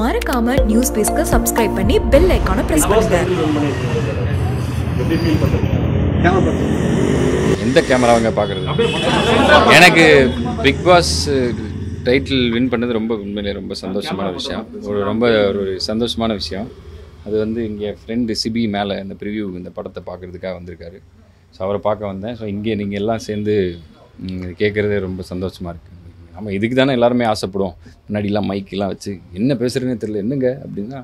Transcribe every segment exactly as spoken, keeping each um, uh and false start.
மறக்காம நியூஸ் பேஸ்க்கு சப்ஸ்கிரைப் பண்ணி பெல் ஐகானை பிரஸ் பண்ணுங்க. எப்படி ஃபீல் பண்றீங்க? கேமரா பாருங்க. எந்த கேமராவங்க பாக்குறது? எனக்கு பிக் பாஸ் டைட்டில் வின் பண்ணது ரொம்ப உண்மையிலே ரொம்ப சந்தோஷமான விஷயம். ஒரு ரொம்ப ஒரு சந்தோஷமான விஷயம். அது வந்து இங்கே ஃப்ரெண்டு சிபி மேலே இந்த ப்ரிவியூ இந்த படத்தை பார்க்குறதுக்காக வந்திருக்காரு. ஸோ அவரை பார்க்க வந்தேன். ஸோ இங்கே நீங்கள் எல்லாம் சேர்ந்து கேட்குறதே ரொம்ப சந்தோஷமாக இருக்குது. நம்ம இதுக்கு தானே எல்லாருமே ஆசைப்படுவோம். முன்னாடிலாம் மைக்கெலாம் வச்சு என்ன பேசுகிறேன்னே தெரியல, என்னங்க அப்படின்னா.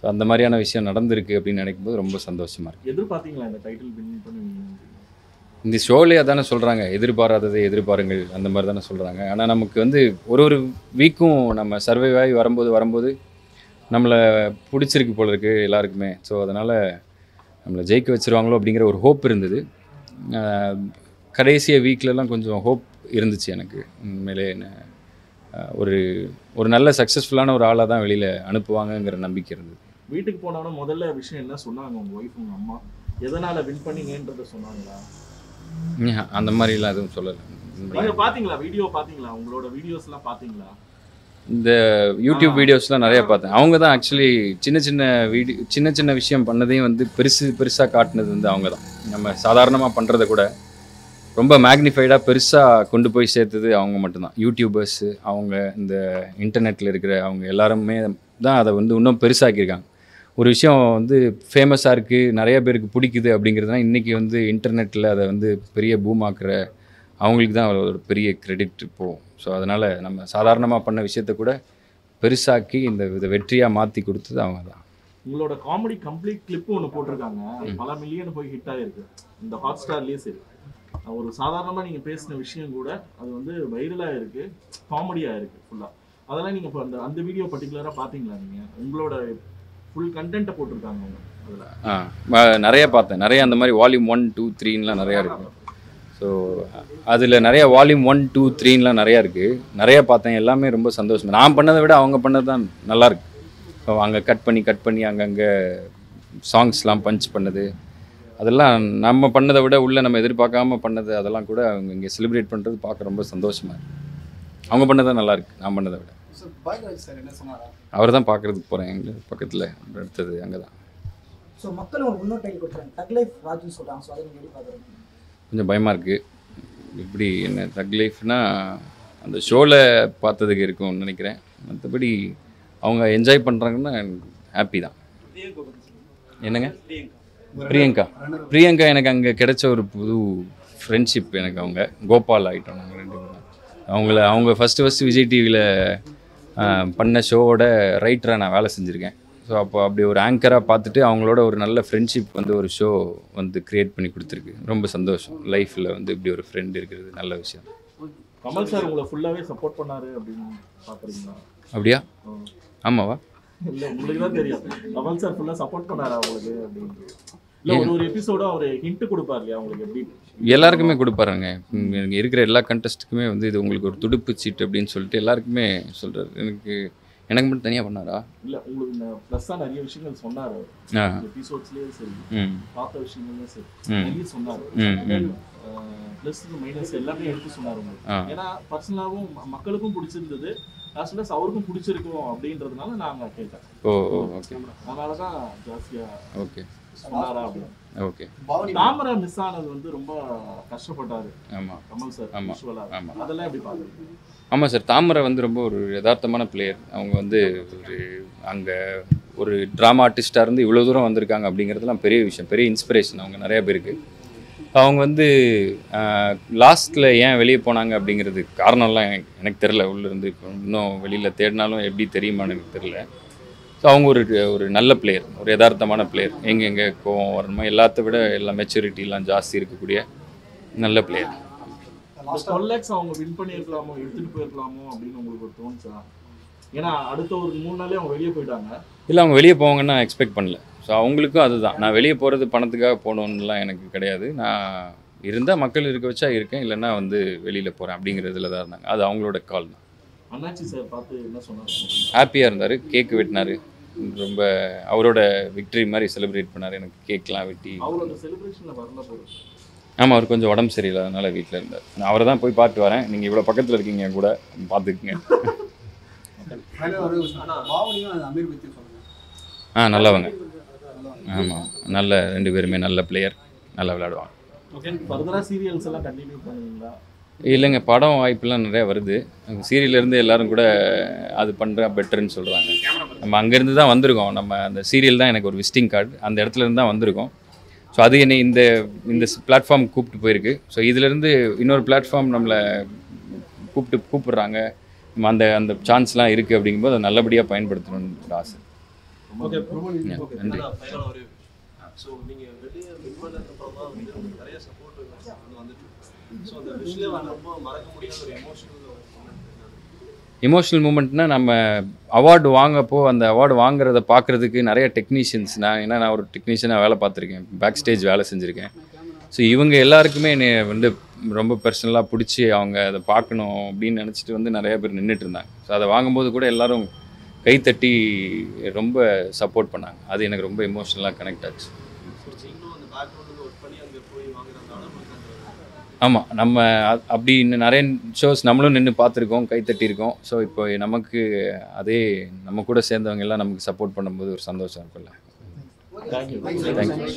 ஸோ அந்த மாதிரியான விஷயம் நடந்திருக்கு அப்படின்னு நினைக்கும் போது ரொம்ப சந்தோஷமாக இருக்குது. எதிர்பார்த்தீங்களா இந்த டைட்டில் வின் பண்ணுவீங்க? இந்த ஷோலையாக தானே சொல்கிறாங்க, எதிர்பாராததை எதிர்பாருங்கள், அந்த மாதிரி தானே சொல்கிறாங்க. ஆனால் நமக்கு வந்து ஒரு ஒரு வீக்கும் நம்ம சர்வைவ் ஆகி வரும்போது வரும்போது நம்மளை பிடிச்சிருக்கு போல இருக்குது எல்லாருக்குமே. ஸோ அதனால் நம்மளை ஜெயிக்க வச்சுருவாங்களோ அப்படிங்கிற ஒரு ஹோப் இருந்தது. கடைசிய வீக்லலாம் கொஞ்சம் ஹோப் இருந்துச்சு எனக்கு. உண்மையிலே என்ன ஒரு ஒரு நல்ல சக்ஸஸ்ஃபுல்லான ஒரு ஆளாக தான் வெளியில் அனுப்புவாங்கங்கிற நம்பிக்கை இருந்தது. வீட்டுக்கு போனோன்னா முதல்ல விஷயம் என்ன சொன்னாங்க உங்கள் ஒய்ஃப் உங்கள் அம்மா? எதனால் வின் பண்ணீங்கன்றத சொன்னாங்களா? அந்த மாதிரிலாம் எதுவும் சொல்லலை. நீங்கள் பார்த்தீங்களா வீடியோ? பார்த்தீங்களா உங்களோட வீடியோஸ்லாம்? பார்த்தீங்களா இந்த யூடியூப் வீடியோஸ்லாம்? நிறையா பார்த்தேன். அவங்க தான் ஆக்சுவலி சின்ன சின்ன வீடியோ சின்ன சின்ன விஷயம் பண்ணதையும் வந்து பெருசு பெருசாக காட்டினது வந்து அவங்க தான். நம்ம சாதாரணமாக பண்ணுறத கூட ரொம்ப மேக்னிஃபைடாக பெருசாக கொண்டு போய் சேர்த்தது அவங்க மட்டும்தான். யூடியூபர்ஸு அவங்க இந்த இன்டர்நெட்டில் இருக்கிற அவங்க எல்லாருமே தான் அதை வந்து இன்னும் பெருசாக்கியிருக்காங்க. ஒரு விஷயம் வந்து ஃபேமஸாக இருக்குது, நிறைய பேருக்கு பிடிக்குது அப்படிங்கிறதுனா இன்றைக்கி வந்து இன்டர்நெட்டில் அதை வந்து பெரிய பூமாக்குற அவங்களுக்கு தான் ஒரு பெரிய கிரெடிட் போகும். ஸோ அதனால் நம்ம சாதாரணமாக பண்ண விஷயத்த கூட பெருசாக்கி இந்த இதை வெற்றியாக மாற்றி கொடுத்தது அவங்க தான். உங்களோட காமெடி கம்ப்ளீட் கிளிப்பு ஒன்று போட்டிருக்காங்க, பல மில்லியன் போய் ஹிட் ஆகிருக்கு. இந்த ஹாட் ஸ்டார்லேயே சரி, ஒரு சாதாரணமாக நீங்கள் பேசின விஷயம் கூட அது வந்து வைரலாக இருக்குது, காமெடியாக இருக்குது ஃபுல்லாக. அதெல்லாம் நீங்கள் இப்போ அந்த அந்த வீடியோ பர்டிகுலராக பார்த்தீங்களா? நீங்கள் உங்களோட ஃபுல் கண்டென்ட்டை போட்டிருக்காங்க அவங்க அதில். ஆ, நிறையா பார்த்தேன். நிறையா அந்த மாதிரி வால்யூம் ஒன் டூ த்ரீன்லாம் நிறையா இருக்குது. ஸோ அதில் நிறையா வால்யூம் ஒன் டூ த்ரீன்லாம் நிறையா இருக்குது. நிறையா பார்த்தேன். எல்லாமே ரொம்ப சந்தோஷம். நான் பண்ணதை விட அவங்க பண்ணது தான் நல்லாயிருக்கு. ஸோ அங்கே கட் பண்ணி கட் பண்ணி அங்கங்கே சாங்ஸ்லாம் பஞ்ச் பண்ணது, அதெல்லாம் நம்ம பண்ணதை விட உள்ளே நம்ம எதிர்பார்க்காம பண்ணது, அதெல்லாம் கூட அவங்க இங்கே செலிப்ரேட் பண்ணுறது பார்க்க ரொம்ப சந்தோஷமாக இருக்குது. அவங்க பண்ணதான் நல்லாயிருக்கு, நான் பண்ணதை விட. அவர் தான் பார்க்குறதுக்கு போகிறேன் எங்களுக்கு பக்கத்தில் அடுத்தது அங்கே தான். கொஞ்சம் பயமாக இருக்குது. எப்படி என்ன தக் லைஃப்னால் அந்த ஷோவில் பார்த்ததுக்கு இருக்கும்னு நினைக்கிறேன். மற்றபடி அவங்க என்ஜாய் பண்ணுறாங்கன்னா எனக்கு ஹாப்பி தான். என்னங்க பிரியங்கா பிரியங்கா எனக்கு அங்கே கிடைச்ச ஒரு புது ஃப்ரெண்ட்ஷிப் எனக்கு. அவங்க கோபால் ஆகிட்டோம் நாங்கள் ரெண்டு பேரும். அவங்கள அவங்க ஃபஸ்ட்டு ஃபஸ்ட்டு விஜய் டிவியில் பண்ண ஷோவோட ரைட்டராக நான் வேலை செஞ்சுருக்கேன். ஸோ அப்போ அப்படி ஒரு ஆங்கராக பார்த்துட்டு அவங்களோட ஒரு நல்ல ஃப்ரெண்ட்ஷிப் வந்து ஒரு ஷோ வந்து க்ரியேட் பண்ணி கொடுத்துருக்கு. ரொம்ப சந்தோஷம். லைஃப்பில் வந்து இப்படி ஒரு ஃப்ரெண்ட் இருக்கிறது நல்ல விஷயம். கமல் சார் உங்களை ஃபுல்லாகவே சப்போர்ட் பண்ணார் அப்படின்னு பார்க்குறீங்களா? அப்படியா? ஆமாவா? இல்லை, உங்களுக்கு தான் தெரியும். கமல் சார் ஃபுல்லாக சப்போர்ட் பண்ணார் அவங்களுக்கு அப்படின்னு. இல்லை, ஒரு ஒரு எபிசோட அவர் ஹிண்ட் கொடுப்பார் இல்லையா அவங்களுக்கு? எப்படி எல்லாருக்குமே கொடுப்பாருங்க. எனக்கு இருக்கிற எல்லா கண்டெஸ்ட்டுக்குமே வந்து இது உங்களுக்கு ஒரு துடுப்பு சீட்டு அப்படின்னு சொல்லிட்டு எல்லாருக்குமே சொல்கிறார். எனக்கு எனக்கு மட்டும் தனியாக பண்ணாரா? இல்லை, உங்களுக்கு இந்த ப்ளஸ்ஸாக நிறைய விஷயங்கள் சொன்னார். எபிசோட்ஸ்லேயும் சரி, பார்த்த விஷயங்கள்லேயும் சரி நிறைய சொன்னார். ப்ளஸ் மைனஸ் எல்லாமே எடுத்து சொன்னார் உங்களுக்கு. ஏன்னா பர்சனலாகவும் மக்களுக்கும் பிடிச்சிருந்தது, ப்ளஸ் ப்ளஸ் அவருக்கும் பிடிச்சிருக்கோம் அப்படின்றதுனால நாங்கள் கேட்டேன். ஓ ஓகே, அதனால தான் ஜாஸ்தியாக ஓகே சொன்னாரா அப்படின்னு. ஓகே, தாமரை மிஸ் ஆனது வந்து ரொம்ப கஷ்டப்பட்டாரு. ஆமாம் கமல் சார். ஆமாம் ஆமாம், அதெல்லாம் எப்படி பார்க்குறது? ஆமாம் சார், தாமரை வந்து ரொம்ப ஒரு யதார்த்தமான பிளேயர். அவங்க வந்து ஒரு அங்கே ஒரு ட்ராமா ஆர்டிஸ்டாக இருந்து இவ்வளோ தூரம் வந்திருக்காங்க அப்படிங்கிறதுலாம் பெரிய விஷயம், பெரிய இன்ஸ்பிரேஷன் அவங்க நிறையா பேருக்கு. அவங்க வந்து லாஸ்ட்டில் ஏன் வெளியே போனாங்க அப்படிங்கிறது காரணம்லாம் எனக்கு எனக்கு தெரில. உள்ளேருந்து இன்னும் வெளியில் தேடினாலும் எப்படி தெரியுமான்னு எனக்கு தெரில. ஸோ அவங்க ஒரு ஒரு நல்ல பிளேயர், ஒரு யதார்த்தமான பிளேயர். எங்கே எங்கே கோவம் வரணுமோ எல்லாத்த விட எல்லா மெச்சூரிட்டிலாம் ஜாஸ்தி இருக்கக்கூடிய நல்ல பிளேயர். அவங்க வின் பண்ணியிருக்கலாமோ, எடுத்துகிட்டு போயிருக்கலாமோ அப்படின்னு உங்களுக்கு ஒரு தோணுச்சா? ஏன்னா அடுத்த ஒரு மூணு நாளே அவங்க வெளியே போயிட்டாங்க. இல்லை, அவங்க வெளியே போவாங்கன்னு நான் எக்ஸ்பெக்ட் பண்ணல. ஸோ அவங்களுக்கும் அதுதான். நான் வெளியே போகிறது பணத்துக்காக போகணுன்னுலாம் எனக்கு கிடையாது. நான் இருந்தால் மக்கள் இருக்க வச்சா இருக்கேன், இல்லைன்னா வந்து வெளியில் போகிறேன் அப்படிங்கிறதுல தான் இருந்தாங்க. அது அவங்களோட கால் தான். அண்ணாச்சி சார் பார்த்து என்ன சொன்னார்? ஹாப்பியாக இருந்தார். கேக்கு வெட்டினார். ரொம்ப அவரோட விக்டரி மாதிரி செலிப்ரேட் பண்ணார். எனக்கு கேக்கெலாம் வெட்டி. அவரோட செலிப்ரேஷனில் வரல போதும். ஆமாம், அவர் கொஞ்சம் உடம்பு சரியில்லை, அதனால் வீட்டில் இருந்தார். நான் அவரை தான் போய் பார்த்து வரேன். நீங்கள் இவ்வளோ பக்கத்தில் இருக்கீங்க கூட பார்த்துக்குங்க. ஆ நல்லவங்க. ஆமாம், நல்ல ரெண்டு பேருமே நல்ல பிளேயர், நல்லா விளையாடுவாங்க. ஓகே, ஃபர்தராக சீரியல்ஸ் எல்லாம் கண்டினியூ பண்ணுவீங்களா? இல்லைங்க, படம் வாய்ப்புலாம் நிறையா வருது. சீரியல்லேருந்து எல்லோரும் கூட அது பண்ணுறா பெட்டர்ன்னு சொல்கிறாங்க. நம்ம அங்கேருந்து தான் வந்திருக்கோம். நம்ம அந்த சீரியல் தான் எனக்கு ஒரு விசிட்டிங் கார்டு, அந்த இடத்துலேருந்து தான் வந்திருக்கோம். ஸோ அது என்னை இந்த இந்த பிளாட்ஃபார்ம் கூப்பிட்டு போயிருக்கு. ஸோ இதிலேருந்து இன்னொரு பிளாட்ஃபார்ம் நம்மளை கூப்பிட்டு கூப்பிட்றாங்க. நம்ம அந்த அந்த சான்ஸ்லாம் இருக்குது. அப்படிங்கும்போது அதை நல்லபடியாக பயன்படுத்தணும்னு ஒரு ஆசை. நன்றி. ஸோ நீங்கள் வெளியே அப்புறம் தான் வந்து உங்களுக்கு நிறைய சப்போர்ட் வந்துட்டு. ஸோ அந்த விஷயம் ரொம்ப மறக்க முடியாத ஒரு எமோஷனல் எமோஷ்னல் மூமெண்ட்னால், நம்ம அவார்டு வாங்கப்போ அந்த அவார்டு வாங்குறத பார்க்குறதுக்கு நிறைய டெக்னீஷியன்ஸ், நான் ஏன்னா நான் ஒரு டெக்னீஷியனாக வேலை பார்த்துருக்கேன், பேக் ஸ்டேஜ் வேலை செஞ்சுருக்கேன். ஸோ இவங்க எல்லாருக்குமே என்னை வந்து ரொம்ப பர்சனலாக பிடிச்சி அவங்க அதை பார்க்கணும் அப்படின்னு நினச்சிட்டு வந்து நிறையா பேர் நின்றுட்டு இருந்தாங்க. ஸோ அதை வாங்கும்போது கூட எல்லோரும் கைத்தட்டி ரொம்ப சப்போர்ட் பண்ணாங்க. அது எனக்கு ரொம்ப எமோஷ்னலாக கனெக்ட் ஆச்சு. ஆமாம், நம்ம அப்படி இன்னும் நிறைய ஷோஸ் நம்மளும் நின்று பார்த்துருக்கோம், கைத்தட்டியிருக்கோம். ஸோ இப்போ நமக்கு அதே நம்ம கூட சேர்ந்தவங்க எல்லாம் நமக்கு சப்போர்ட் பண்ணும்போது ஒரு சந்தோஷம் இருக்குல்ல. Thank you, thank you.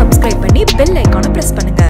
சப்ஸ்கிரைப் பண்ணி பெல் ஐகானை பிரஸ் பண்ணுங்க.